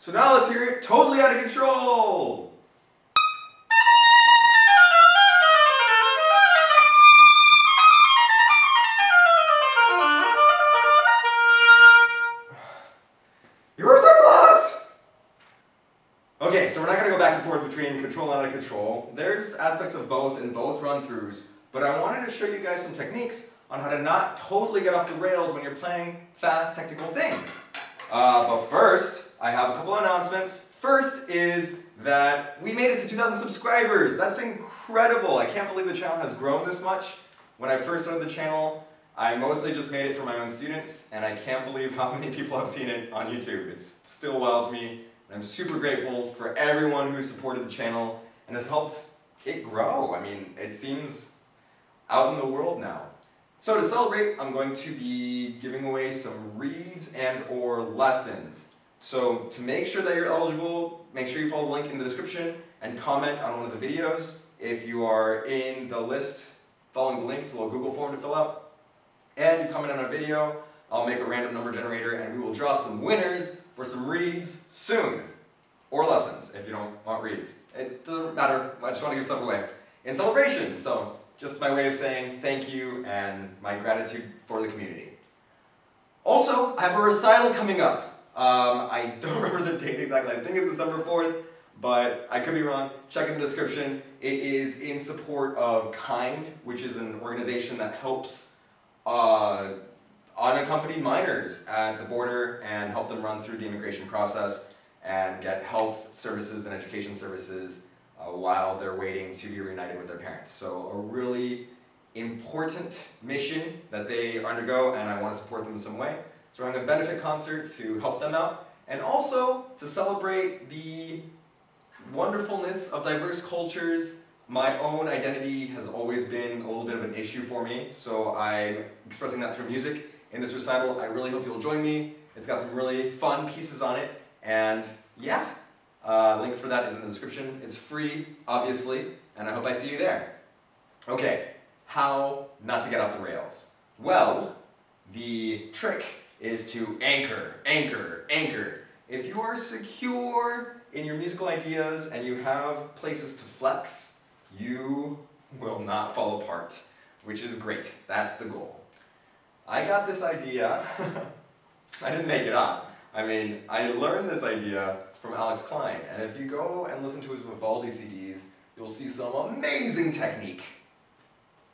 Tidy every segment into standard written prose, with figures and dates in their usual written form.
So now let's hear it totally out of control. You were so close! Okay, so we're not going to go back and forth between control and out of control. There's aspects of both in both run-throughs, but I wanted to show you guys some techniques on how to not totally get off the rails when you're playing fast technical things. But first, I have a couple of announcements. First is that we made it to 2,000 subscribers. That's incredible. I can't believe the channel has grown this much. When I first started the channel, I mostly just made it for my own students, and I can't believe how many people have seen it on YouTube. It's still wild to me, and I'm super grateful for everyone who supported the channel and has helped it grow. I mean, it seems out in the world now. So to celebrate, I'm going to be giving away some reads and/or lessons. So to make sure that you're eligible, make sure you follow the link in the description and comment on one of the videos. If you are in the list, following the link, it's a little Google form to fill out. And you comment on a video, I'll make a random number generator and we will draw some winners for some reads soon. Or lessons, if you don't want reads. It doesn't matter, I just want to give stuff away in celebration. So just my way of saying thank you and my gratitude for the community. Also, I have a recital coming up. I don't remember the date exactly, I think it's December 4th, but I could be wrong. Check in the description. It is in support of KIND, which is an organization that helps unaccompanied minors at the border and help them run through the immigration process and get health services and education services while they're waiting to be reunited with their parents. So a really important mission that they undergo, and I want to support them in some way. So we're having a benefit concert to help them out, and also to celebrate the wonderfulness of diverse cultures. My own identity has always been a little bit of an issue for me, so I'm expressing that through music in this recital. I really hope you'll join me. It's got some really fun pieces on it, and yeah, link for that is in the description. It's free, obviously, and I hope I see you there. Okay, how not to get off the rails? Well, the trick is to anchor, anchor, anchor. If you are secure in your musical ideas and you have places to flex, you will not fall apart, which is great. That's the goal. I got this idea. I didn't make it up. I mean, I learned this idea from Alex Klein, and if you go and listen to his Vivaldi CDs, you'll see some amazing technique,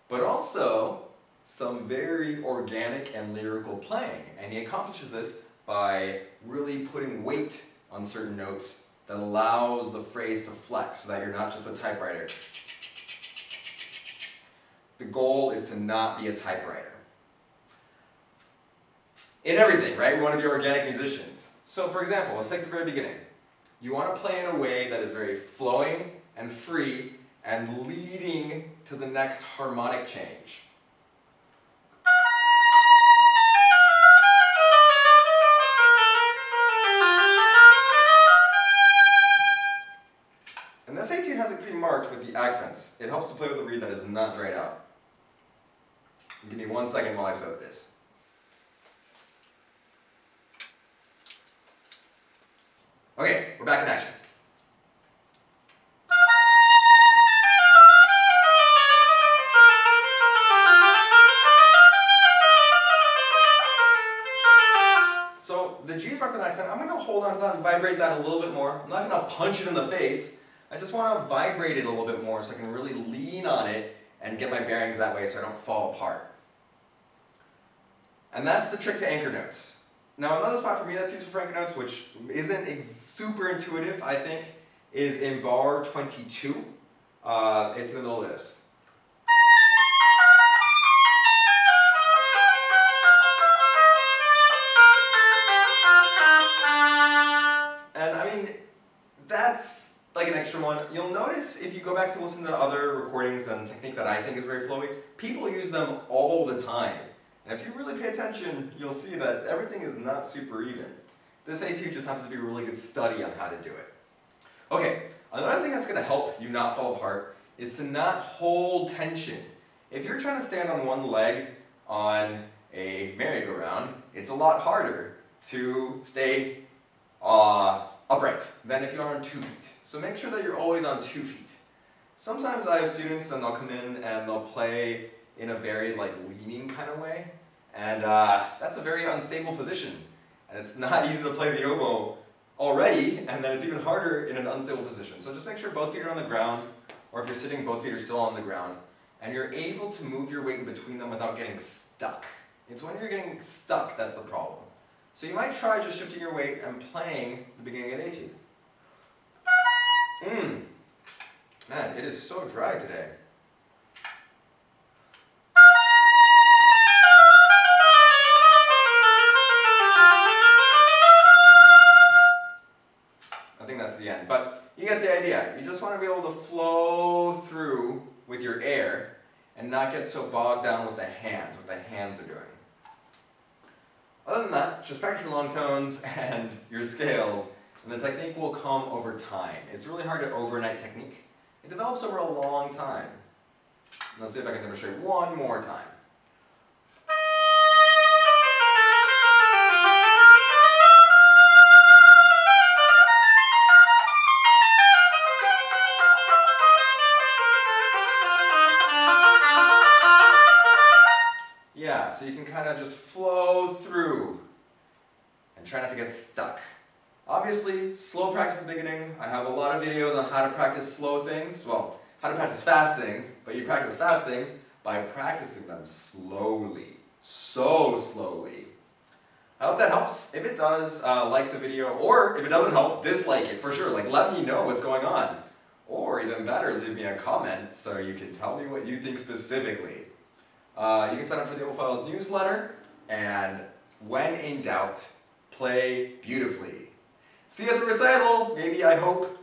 but also some very organic and lyrical playing, and he accomplishes this by really putting weight on certain notes that allows the phrase to flex so that you're not just a typewriter. The goal is to not be a typewriter. In everything, right? We want to be organic musicians. So for example, let's take the very beginning. You want to play in a way that is very flowing and free and leading to the next harmonic change. With the accents. It helps to play with a reed that is not dried out. Give me 1 second while I sew this. Okay, we're back in action. So the G's marked with an accent, I'm going to hold on to that and vibrate that a little bit more. I'm not going to punch it in the face. I just want to vibrate it a little bit more so I can really lean on it and get my bearings that way so I don't fall apart. And that's the trick to anchor notes. Now another spot for me that's useful for anchor notes, which isn't super intuitive, I think, is in bar 22. It's in the middle of this. And I mean, that's like an extra one. You'll notice if you go back to listen to other recordings and technique that I think is very flowy, people use them all the time. And if you really pay attention, you'll see that everything is not super even. This A2 just happens to be a really good study on how to do it. Okay, another thing that's going to help you not fall apart is to not hold tension. If you're trying to stand on one leg on a merry-go-round, it's a lot harder to stay upright right than if you are on 2 feet. So make sure that you're always on 2 feet. Sometimes I have students and they'll come in and they'll play in a very like leaning kind of way, and that's a very unstable position, and it's not easy to play the oboe already, and then it's even harder in an unstable position. So just make sure both feet are on the ground, or if you're sitting, both feet are still on the ground, and you're able to move your weight in between them without getting stuck. It's when you're getting stuck that's the problem. So you might try just shifting your weight and playing the beginning of the etude. Man, it is so dry today. I think that's the end, but you get the idea. You just want to be able to flow through with your air and not get so bogged down with the hands, what the hands are doing. Other than that, just practice your long tones and your scales, and the technique will come over time. It's really hard to overnight technique. It develops over a long time. Let's see if I can demonstrate one more time. Yeah, so you can kind of just flow through and try not to get stuck. Obviously, slow practice at the beginning. I have a lot of videos on how to practice slow things. Well, how to practice fast things, but you practice fast things by practicing them slowly. So slowly. I hope that helps. If it does, like the video, or if it doesn't help, dislike it for sure. Like, let me know what's going on. Or even better, leave me a comment so you can tell me what you think specifically. You can sign up for the Oboe Files newsletter, and when in doubt, play beautifully. See you at the recital, maybe, I hope.